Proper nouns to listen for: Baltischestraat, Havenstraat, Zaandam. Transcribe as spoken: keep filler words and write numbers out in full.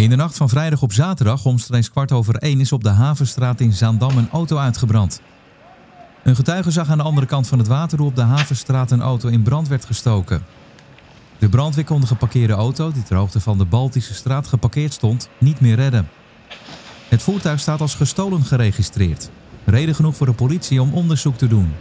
In de nacht van vrijdag op zaterdag omstreeks kwart over één is op de Havenstraat in Zaandam een auto uitgebrand. Een getuige zag aan de andere kant van het water hoe op de Havenstraat een auto in brand werd gestoken. De brandweer kon de geparkeerde auto, die ter hoogte van de Baltischestraat geparkeerd stond, niet meer redden. Het voertuig staat als gestolen geregistreerd. Reden genoeg voor de politie om onderzoek te doen.